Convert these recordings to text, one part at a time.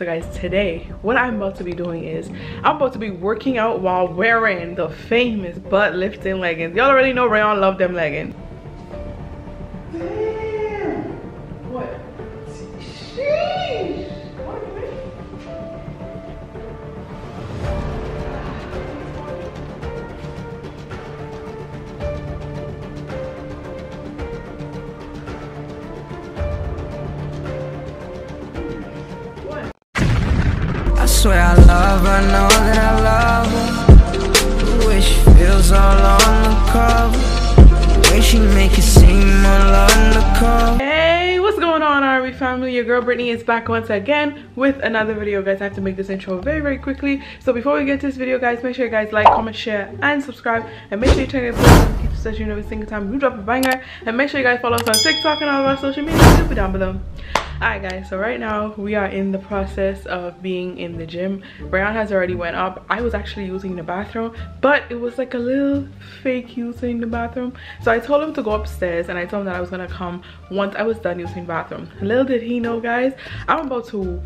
So guys, today what I'm about to be doing is I'm about to be working out while wearing the famous butt lifting leggings. Y'all already know Rayon love them leggings. Damn. What? Sheesh. I swear I love her, know that I love her. The way she feels all on the cover, the way she make it seem all on the cover. Hey, what's going on, R&B family? Your girl Brittany is back once again with another video, guys. I have to make this intro very quickly. So before we get to this video, guys, make sure you guys like, comment, share, and subscribe. And make sure you turn your bell so that you know every single time we drop a banger. And make sure you guys follow us on TikTok and all of our social media super down below. Alright guys, so right now we are in the process of being in the gym. Rayon has already went up. I was actually using the bathroom, but it was like a little fake using the bathroom. So I told him to go upstairs and I told him that I was gonna come once I was done using the bathroom. Little did he know, guys, I'm about to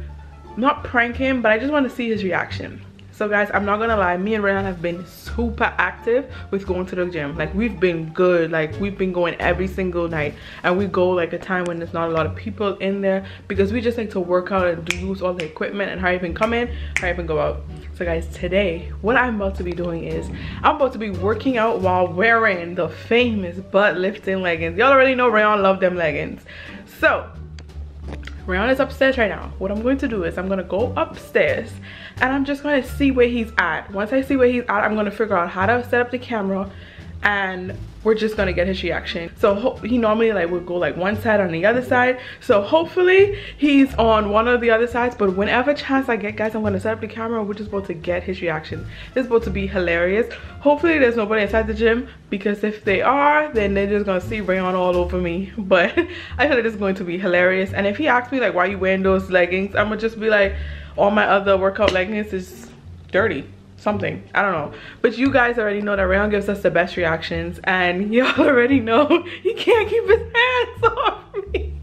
not prank him, but I just want to see his reaction. So guys, I'm not gonna lie, me and Rayon have been super active with going to the gym. Like, we've been good, like we've been going every single night, and we go like a time when there's not a lot of people in there because we just like to work out and use all the equipment and hurry up and come in, hurry up and go out. So guys, today what I'm about to be doing is I'm about to be working out while wearing the famous butt lifting leggings. Y'all already know Rayon love them leggings. So Rayon is upstairs right now. What I'm going to do is I'm going to go upstairs and I'm just going to see where he's at. Once I see where he's at, I'm going to figure out how to set up the camera and we're just going to get his reaction. So he normally like would go like one side on the other side. So hopefully he's on one of the other sides, but whenever chance I get, guys, I'm going to set up the camera. We're just about to get his reaction. This is about to be hilarious. Hopefully there's nobody inside the gym, because if they are, then they're just going to see Rayon all over me. But I feel like it's going to be hilarious. And if he asks me like, why are you wearing those leggings? I'm going to just be like, all my other workout leggings is dirty. Something, I don't know. But you guys already know that Rayon gives us the best reactions, and y'all already know he can't keep his hands off me.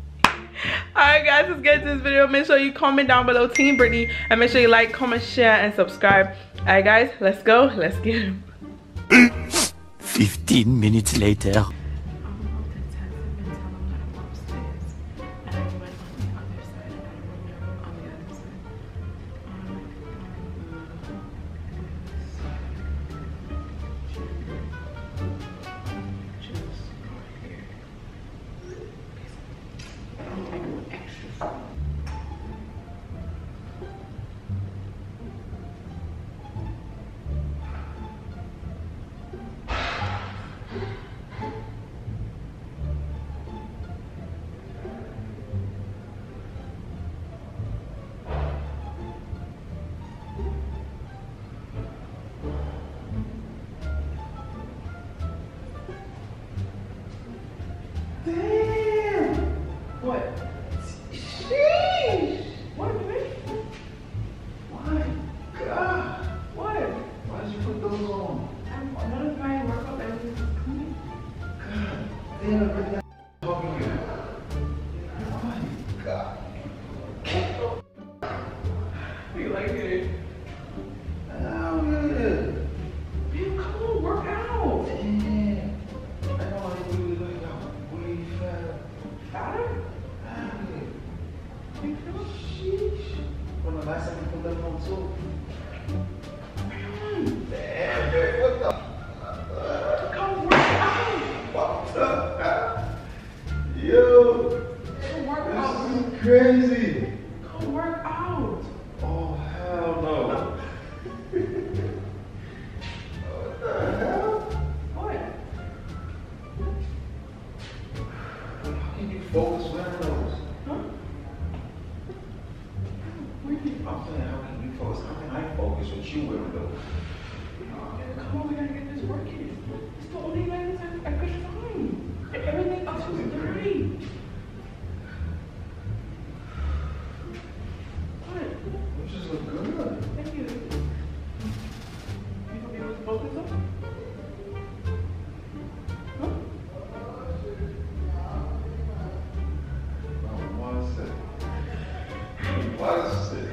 Alright guys, let's get to this video. Make sure you comment down below Team Brittany, and make sure you like, comment, share, and subscribe. Alright guys, let's go, let's get him. 15 minutes later. Crazy. Go work out. Oh hell no. What the hell? What? How can you focus wearing those? Huh? I'm saying, how can you focus? How can I focus with you wearing those? Come on, we gotta get this work in. It's the only lens I could find. And everything else was dirty. Why is this?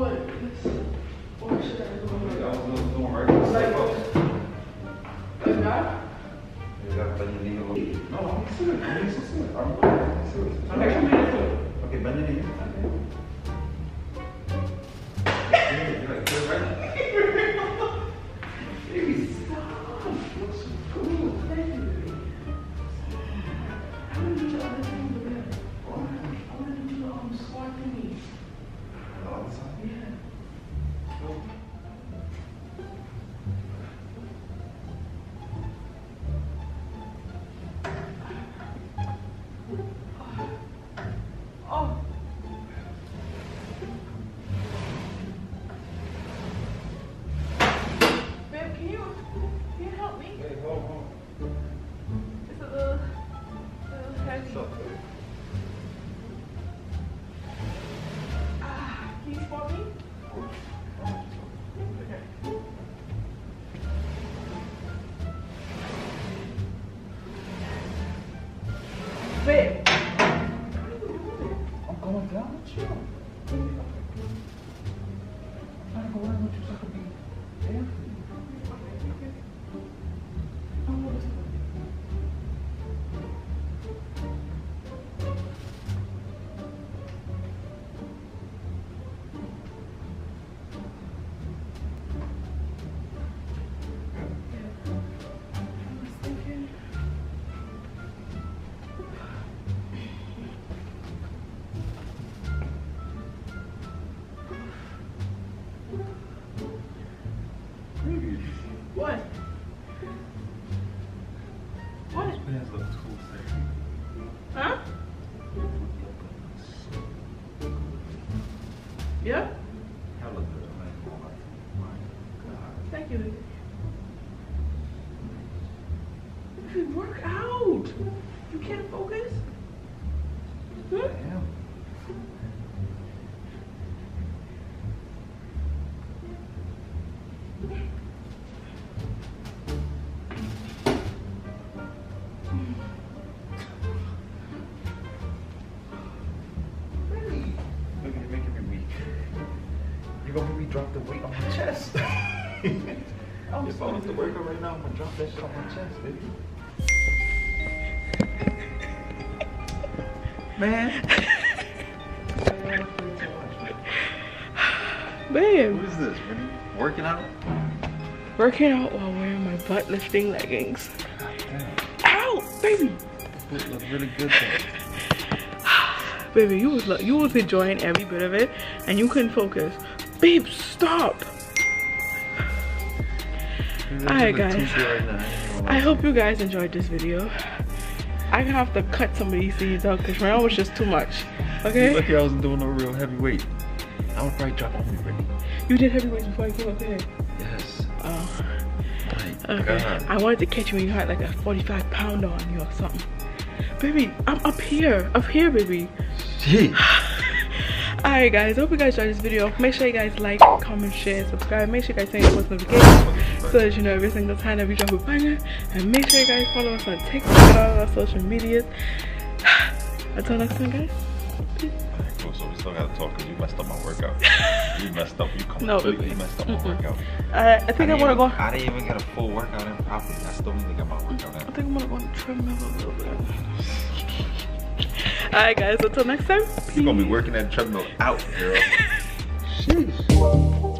this? Or should I go on? Yeah, I was doing right. Like that? Yeah, bend your knee a little. No, I'm serious. I'm serious. I'm actually being good. Okay, bend your knee. Okay. You're like, good, right? Baby, stop. It looks so cool. Thank you. I want to do the other thing together. I want to do the squat thingy. The other side? Yeah. Drop the weight on my chest. If I was to work out right now, I'm gonna drop that shit on my chest, baby. Man. Babe. What is this, Brittany? Working out? Working out while wearing my butt lifting leggings. Ow, baby. The foot looks really good though. Baby, you was enjoying every bit of it, and you couldn't focus. Babe, stop! Alright guys, I hope you guys enjoyed this video. I'm gonna have to cut some of these seeds out because Rayon was just too much. Okay? You're lucky I wasn't doing no real heavyweight. I would probably drop on me, Brittany. You did heavyweights before I came up here? Yes. Oh. Okay. I wanted to catch you when you had like a 45 pounder on you or something. Baby, I'm up here. Up here, baby. Gee. Alright guys, I hope you guys enjoyed this video. Make sure you guys like, comment, share, subscribe. Make sure you guys turn your post notifications so that you know every single time that we drop a banger. And make sure you guys follow us on TikTok and all our social medias. Until next time guys, peace. So we still gotta talk because you messed up my workout. You messed up, you completely messed up my workout. I think I wanna go. I didn't even get a full workout in properly. I still need to get my workout in. I think I wanna go on the treadmill a little bit. Alright guys, until next time. Peace. You're gonna be working that treadmill out, girl. Sheesh.